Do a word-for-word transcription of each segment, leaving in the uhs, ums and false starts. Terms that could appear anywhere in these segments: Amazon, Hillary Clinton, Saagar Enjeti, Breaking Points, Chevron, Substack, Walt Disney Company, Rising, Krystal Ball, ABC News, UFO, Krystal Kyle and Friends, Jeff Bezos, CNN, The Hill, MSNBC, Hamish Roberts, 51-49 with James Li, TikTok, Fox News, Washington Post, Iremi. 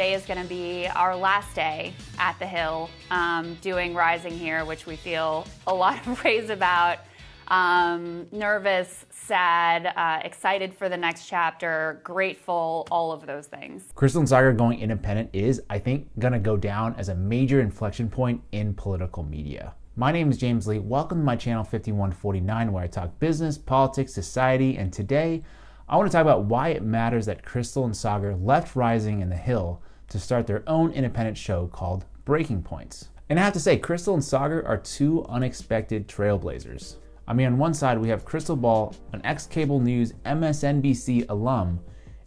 today is going to be our last day at The Hill um, doing Rising here, which we feel a lot of praise about. Um, nervous, sad, uh, excited for the next chapter, grateful, all of those things. Krystal and Saagar going independent is, I think, going to go down as a major inflection point in political media. My name is James Lee. Welcome to my channel fifty-one forty-nine, where I talk business, politics, society, and today I want to talk about why it matters that Krystal and Saagar left Rising and The Hill to start their own independent show called Breaking Points. And I have to say, Krystal and Saagar are two unexpected trailblazers. I mean, on one side, we have Krystal Ball, an ex-cable news M S N B C alum,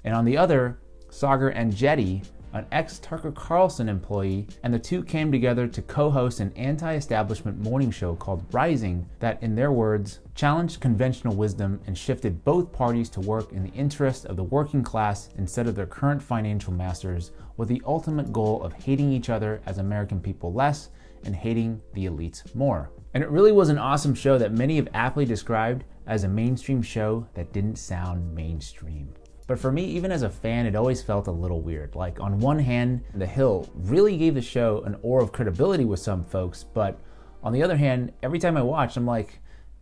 and on the other, Saagar Enjeti, an ex-Tucker Carlson employee, and the two came together to co-host an anti-establishment morning show called Rising that, in their words, challenged conventional wisdom and shifted both parties to work in the interest of the working class instead of their current financial masters, with the ultimate goal of hating each other as American people less and hating the elites more. And it really was an awesome show that many have aptly described as a mainstream show that didn't sound mainstream. But for me, even as a fan, it always felt a little weird. Like, on one hand, The Hill really gave the show an aura of credibility with some folks, but on the other hand, every time I watched, I'm like,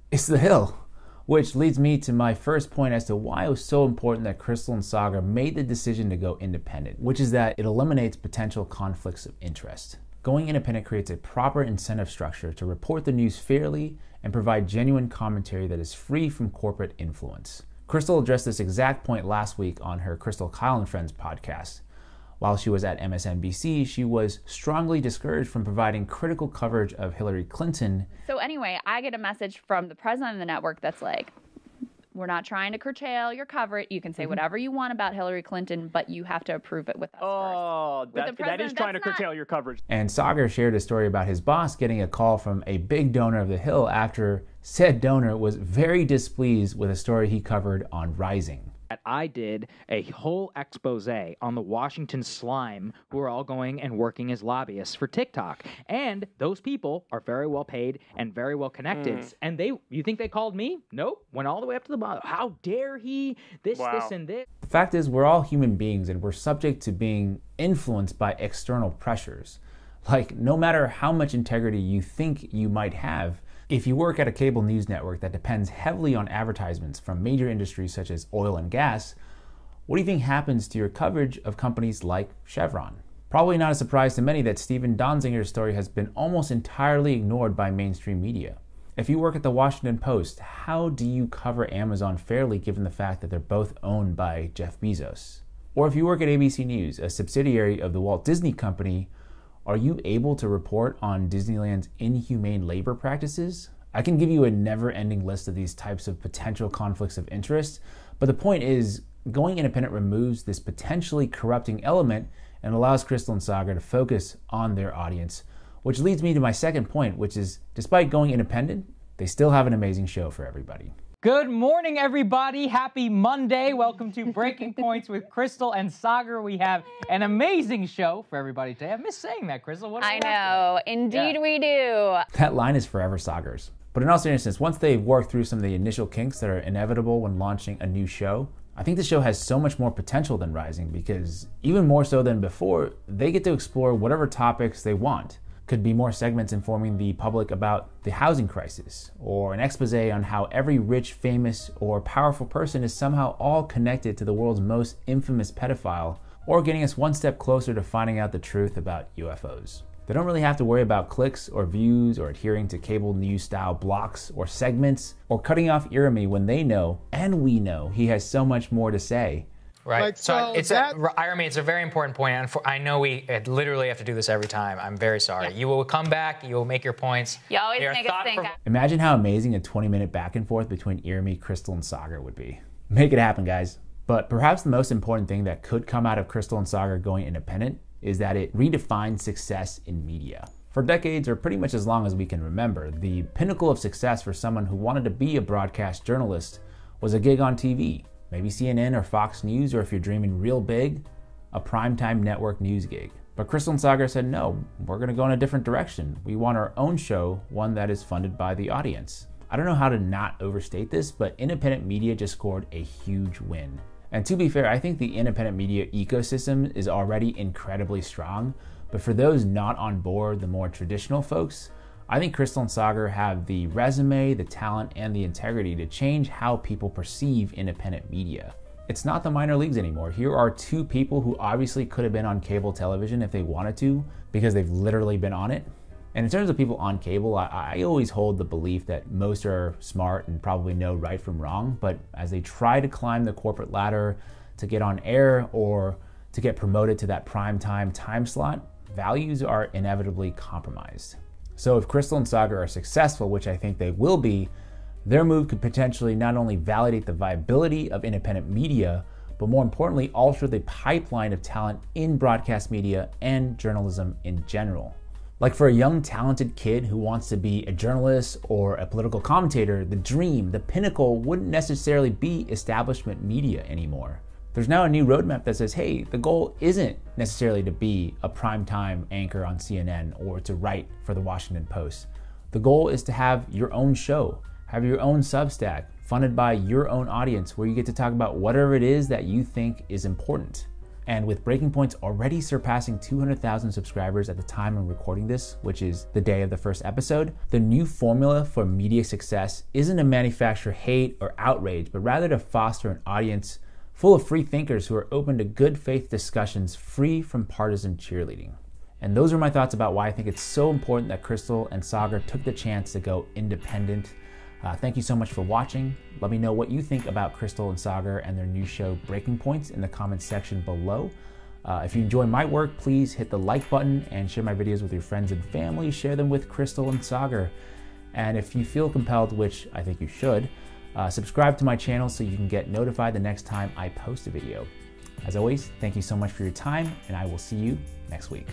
it's The Hill. Which leads me to my first point as to why it was so important that Krystal and Saagar made the decision to go independent, which is that it eliminates potential conflicts of interest. Going independent creates a proper incentive structure to report the news fairly and provide genuine commentary that is free from corporate influence. Krystal addressed this exact point last week on her Krystal Kyle and Friends podcast. While she was at M S N B C, she was strongly discouraged from providing critical coverage of Hillary Clinton. So anyway, I get a message from the president of the network that's like, we're not trying to curtail your coverage. You can say whatever you want about Hillary Clinton, but you have to approve it with us oh, first. Oh, that, that is trying to curtail not... your coverage. And Saagar shared a story about his boss getting a call from a big donor of The Hill after said donor was very displeased with a story he covered on Rising. I did a whole expose on the Washington slime who are all going and working as lobbyists for TikTok. And those people are very well paid and very well connected. Mm. And they, you think they called me? Nope. Went all the way up to the bottom. How dare he? This, wow. this, and this. The fact is, we're all human beings and we're subject to being influenced by external pressures. Like, no matter how much integrity you think you might have, if you work at a cable news network that depends heavily on advertisements from major industries such as oil and gas, what do you think happens to your coverage of companies like Chevron? Probably not a surprise to many that Stephen Donzinger's story has been almost entirely ignored by mainstream media. If you work at the Washington Post, how do you cover Amazon fairly given the fact that they're both owned by Jeff Bezos? Or if you work at A B C News, a subsidiary of the Walt Disney Company, are you able to report on Disneyland's inhumane labor practices? I can give you a never-ending list of these types of potential conflicts of interest, but the point is, going independent removes this potentially corrupting element and allows Krystal and Saagar to focus on their audience, which leads me to my second point, which is, despite going independent, they still have an amazing show for everybody. Good morning, everybody. Happy Monday. Welcome to Breaking Points with Krystal and Saagar. We have an amazing show for everybody today. I miss saying that, Krystal. What I know. Today? Indeed, yeah. we do. That line is forever Saagar's. But in all seriousness, once they've worked through some of the initial kinks that are inevitable when launching a new show, I think the show has so much more potential than Rising because, even more so than before, they get to explore whatever topics they want. Could be more segments informing the public about the housing crisis, or an expose on how every rich, famous, or powerful person is somehow all connected to the world's most infamous pedophile, or getting us one step closer to finding out the truth about U F Os. They don't really have to worry about clicks or views or adhering to cable news style blocks or segments or cutting off Iremi when they know, and we know, he has so much more to say. Right. Like, so, so it's that... a, Iremi, it's a very important point. And for, I know we literally have to do this every time. I'm very sorry. Yeah. You will come back. You will make your points. You always make us think. Imagine how amazing a twenty minute back and forth between Iremi, Krystal, and Saagar would be. Make it happen, guys. But perhaps the most important thing that could come out of Krystal and Saagar going independent is that it redefines success in media. For decades, or pretty much as long as we can remember, the pinnacle of success for someone who wanted to be a broadcast journalist was a gig on T V. Maybe C N N or Fox News, or if you're dreaming real big, a primetime network news gig. But Krystal and Saagar said, no, we're gonna go in a different direction. We want our own show, one that is funded by the audience. I don't know how to not overstate this, but independent media just scored a huge win. And to be fair, I think the independent media ecosystem is already incredibly strong, but for those not on board, the more traditional folks, I think Krystal and Saagar have the resume, the talent, and the integrity to change how people perceive independent media. It's not the minor leagues anymore. Here are two people who obviously could have been on cable television if they wanted to, because they've literally been on it. And in terms of people on cable, I, I always hold the belief that most are smart and probably know right from wrong, but as they try to climb the corporate ladder to get on air or to get promoted to that prime time time slot, values are inevitably compromised. So if Krystal and Saagar are successful, which I think they will be, their move could potentially not only validate the viability of independent media, but more importantly, alter the pipeline of talent in broadcast media and journalism in general. Like for a young, talented kid who wants to be a journalist or a political commentator, the dream, the pinnacle wouldn't necessarily be establishment media anymore. There's now a new roadmap that says, hey, the goal isn't necessarily to be a primetime anchor on C N N or to write for the Washington Post. The goal is to have your own show, have your own Substack, funded by your own audience, where you get to talk about whatever it is that you think is important. And with Breaking Points already surpassing two hundred thousand subscribers at the time I'm recording this, which is the day of the first episode, the new formula for media success isn't to manufacture hate or outrage, but rather to foster an audience full of free thinkers who are open to good faith discussions free from partisan cheerleading. And those are my thoughts about why I think it's so important that Krystal and Saagar took the chance to go independent. Uh, thank you so much for watching. Let me know what you think about Krystal and Saagar and their new show Breaking Points in the comments section below. Uh, if you enjoy my work, please hit the like button and share my videos with your friends and family. Share them with Krystal and Saagar. And if you feel compelled, which I think you should, Uh, subscribe to my channel so you can get notified the next time I post a video. As always, thank you so much for your time, and I will see you next week.